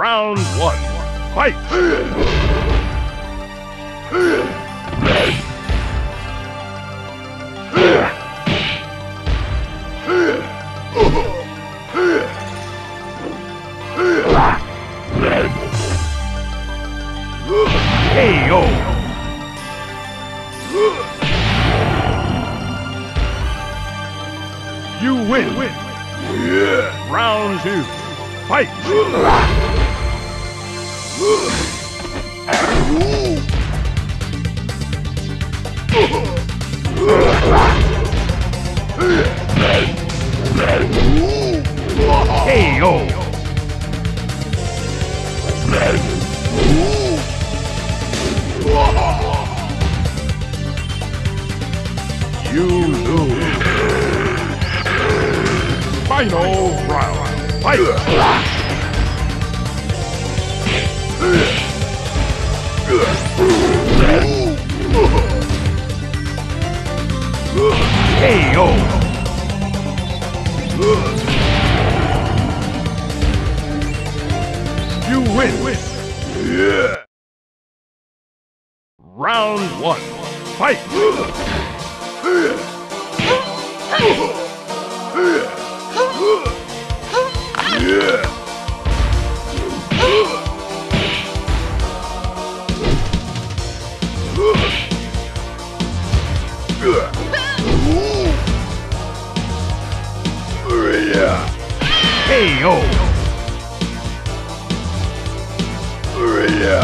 Round one, fight! KO! You win! Yeah. Round two, fight! KO! You lose! Final round, fight! KO! You win! Yeah. Round one, fight! KO! You win! Yeah. Round two, fight! KO! You win! Yeah. Round one, fight! KO!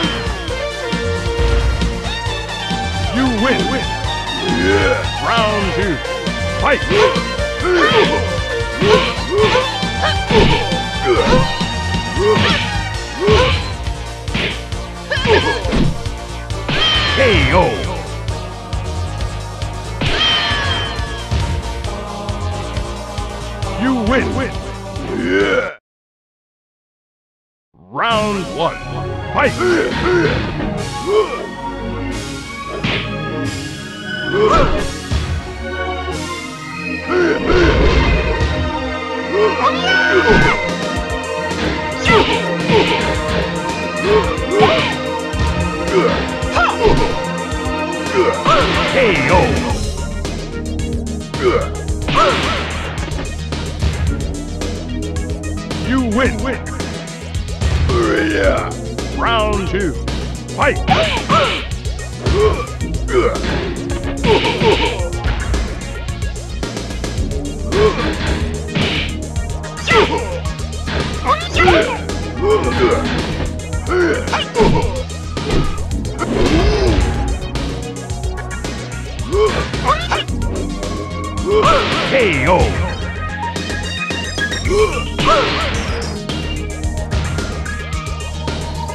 You win! Yeah. Round two, fight! KO! You win! Yeah. Round one, fight! KO! Win! Yeah. Round two, fight! KO! Yeah.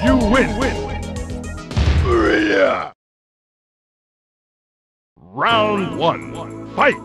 You win! Yeah. Round one, fight!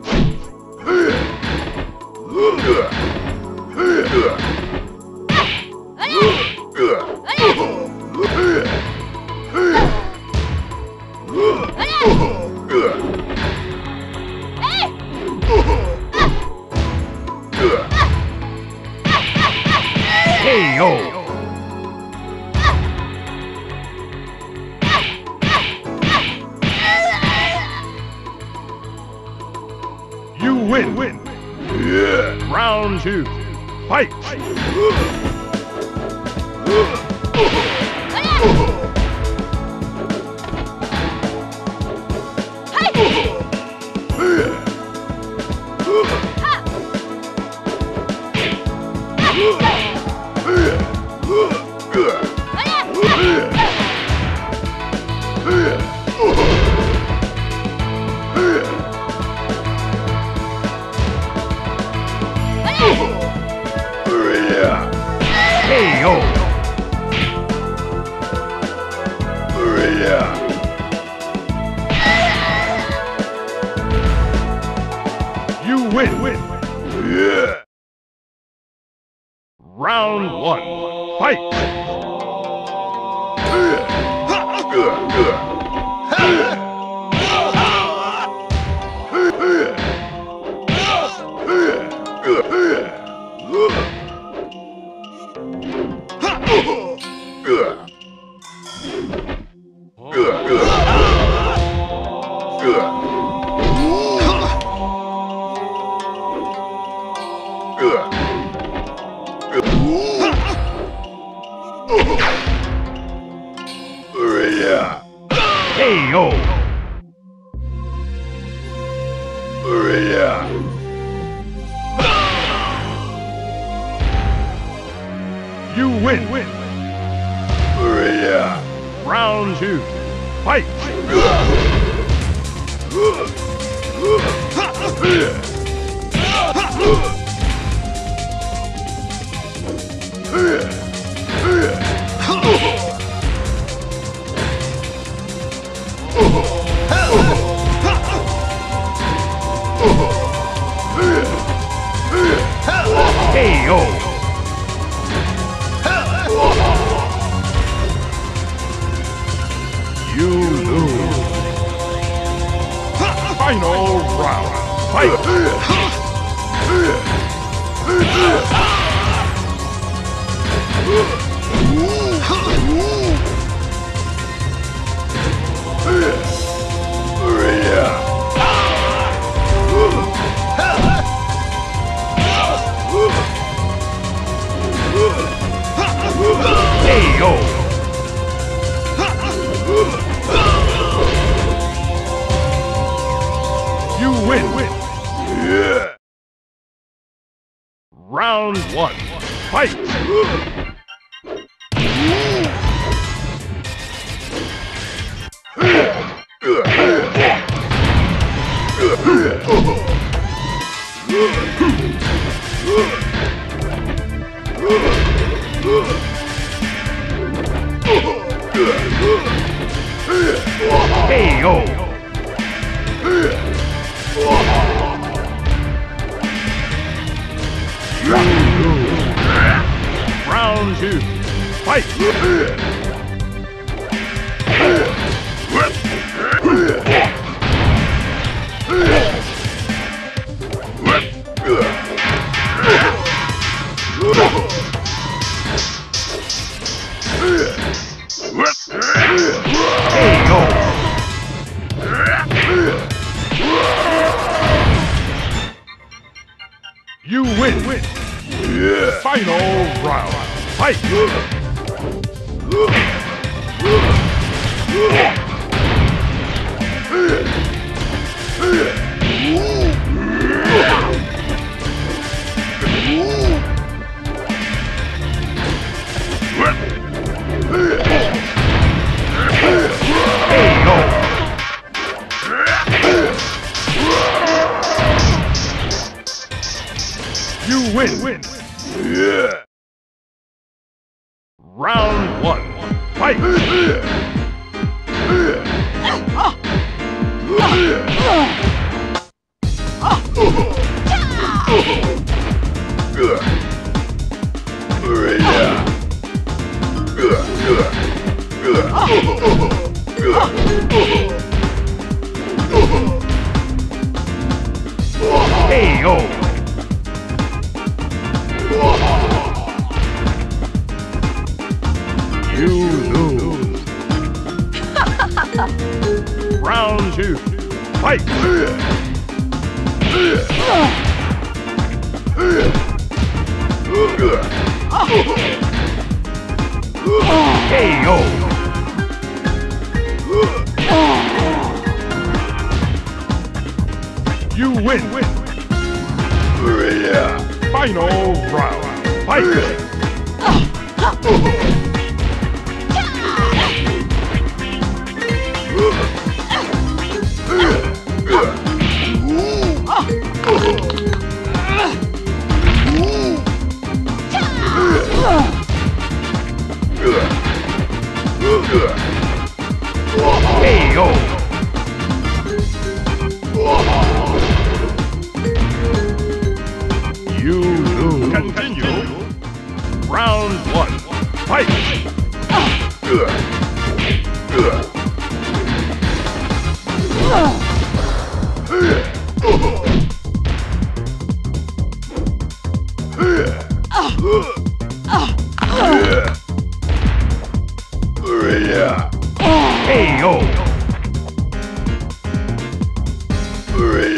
KO.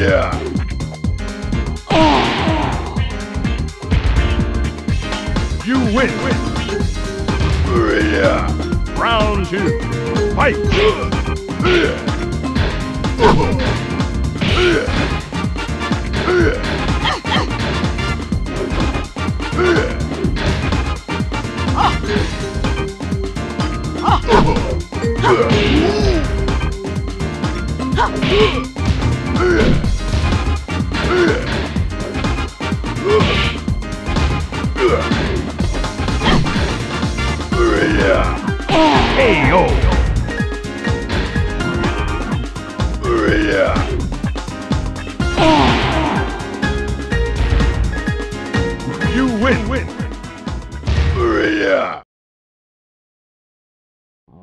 Yeah. Oh. You win. Yeah. Round two. Fight. KO. Oh. You win.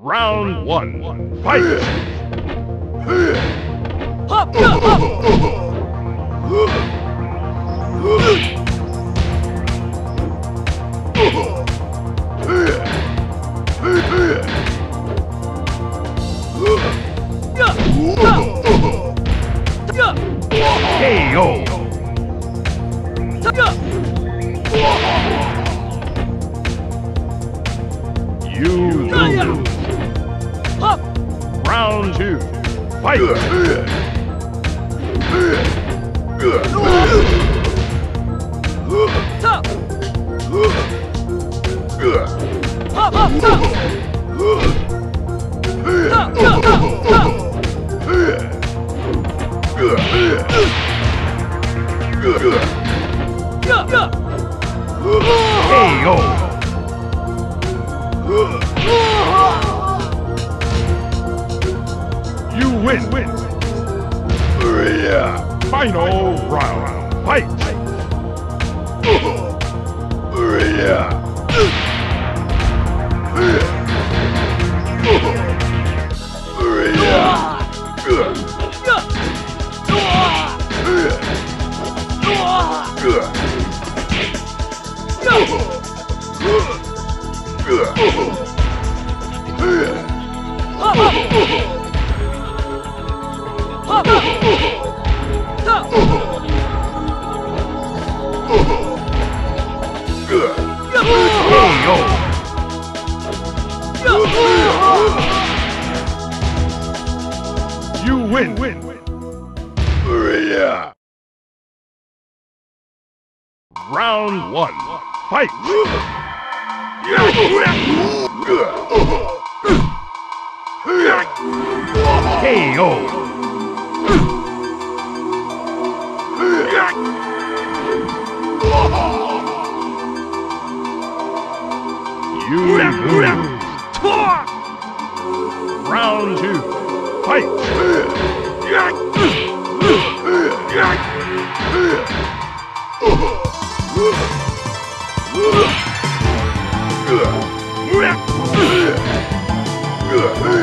Round one. Fight. KO. You lose. Round two. Fight. KO. Win. Final round. Fight. You win. Round one. Fight. KO. You lose. Round two. Fight. KO. You win.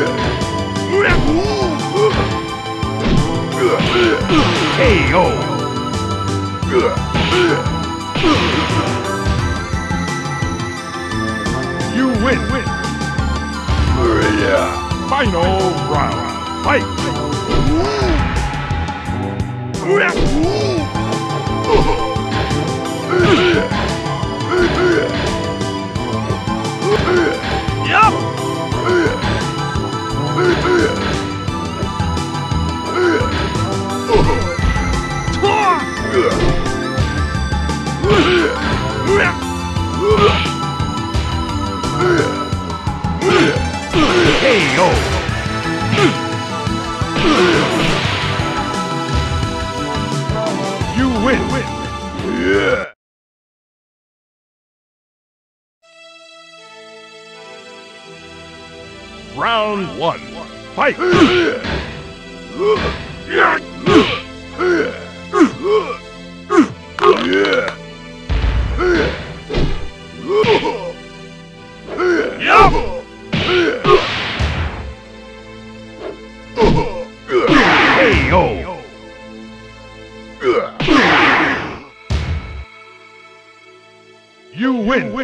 Final round. Fight. KO. You win. Round one. Fight. KO.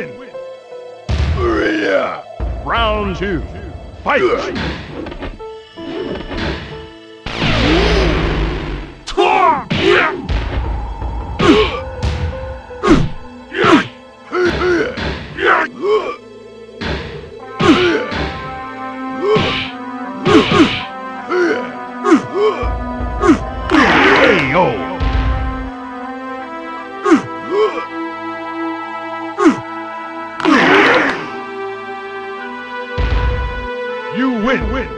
You win. Round two. Fight. You win.